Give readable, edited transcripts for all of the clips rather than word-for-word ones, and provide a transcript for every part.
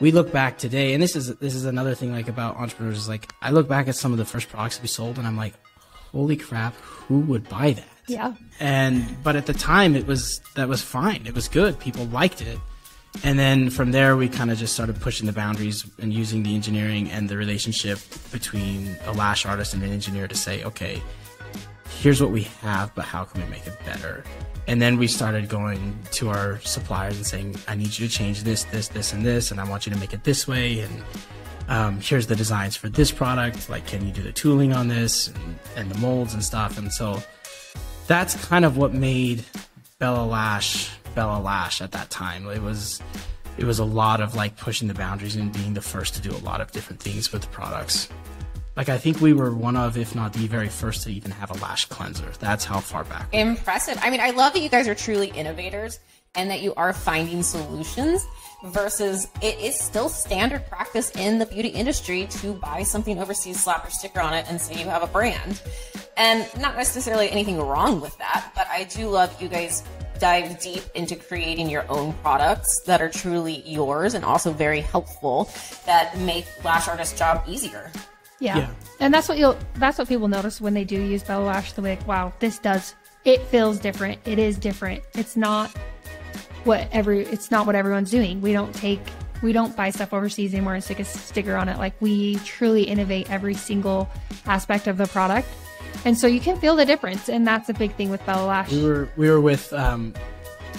we look back today, and this is another thing like about entrepreneurs is like I look back at some of the first products we sold and I'm like, holy crap, who would buy that? Yeah. And but at the time that was fine. It was good. People liked it. And then from there, we kind of just started pushing the boundaries and using the engineering and the relationship between a lash artist and an engineer to say, okay, here's what we have, but how can we make it better? And then we started going to our suppliers and saying, I need you to change this, this, this, and this, and I want you to make it this way. And here's the designs for this product. Like, can you do the tooling on this and the molds and stuff? And so that's kind of what made Bella Lash Bella Lash at that time. It was a lot of like pushing the boundaries and being the first to do a lot of different things with the products. Like I think we were one of, if not the very first, to even have a lash cleanser. That's how far back. Impressive. I mean, I love that you guys are truly innovators and that you are finding solutions versus it is still standard practice in the beauty industry to buy something overseas, slap a sticker on it, and say you have a brand. And not necessarily anything wrong with that, but I do love you guys dive deep into creating your own products that are truly yours and also very helpful that make lash artist's job easier. Yeah. And that's what people notice when they do use Bella Lash. They're like, wow, it feels different. It is different. It's not what everyone's doing. We don't buy stuff overseas anymore and stick a sticker on it. Like, we truly innovate every single aspect of the product. And so you can feel the difference, and that's a big thing with Bella Lash. We were with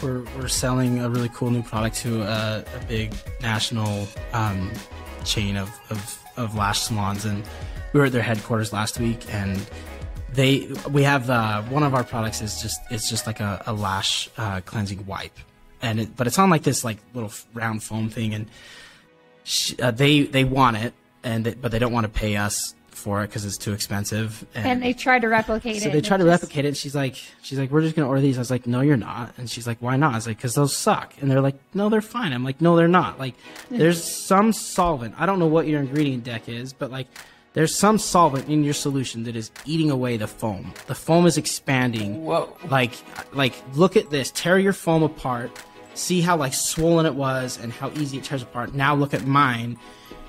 we're selling a really cool new product to a big national chain of lash salons, and we were at their headquarters last week, and we have one of our products is just like a lash cleansing wipe, and but it's on like this like little round foam thing, and they want it, and but they don't want to pay us for it because it's too expensive, and they try to replicate it. So they try to replicate it, and she's like, we're just gonna order these. I was like, no, you're not. And she's like, why not? I was like, because those suck. And they're like, no, they're fine. I'm like, no, they're not. Like, there's some solvent. I don't know what your ingredient deck is, but like, there's some solvent in your solution that is eating away the foam. The foam is expanding. Whoa! Like, look at this. Tear your foam apart. See how like swollen it was and how easy it tears apart. Now look at mine.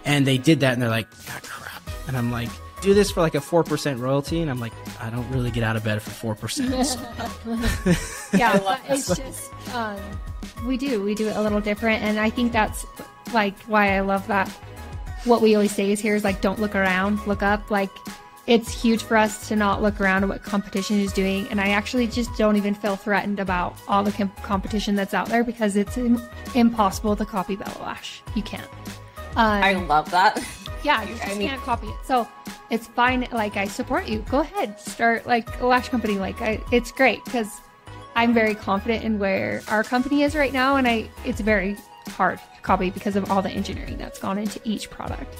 And they did that, and they're like, ah, crap. And I'm like, do this for like a 4% royalty, and I'm like, I don't really get out of bed for 4%. So. Yeah, but it's just we do it a little different, and I think that's like why I love that. What we always say is like, don't look around, look up. Like, it's huge for us to not look around at what competition is doing, and I actually just don't even feel threatened about all the competition that's out there because it's impossible to copy Bella Lash. You can't. I love that. Yeah, you just can't copy it. So it's fine. Like, I support you. Go ahead. Start like a lash company. Like, it's great because I'm very confident in where our company is right now. And it's very hard to copy because of all the engineering that's gone into each product.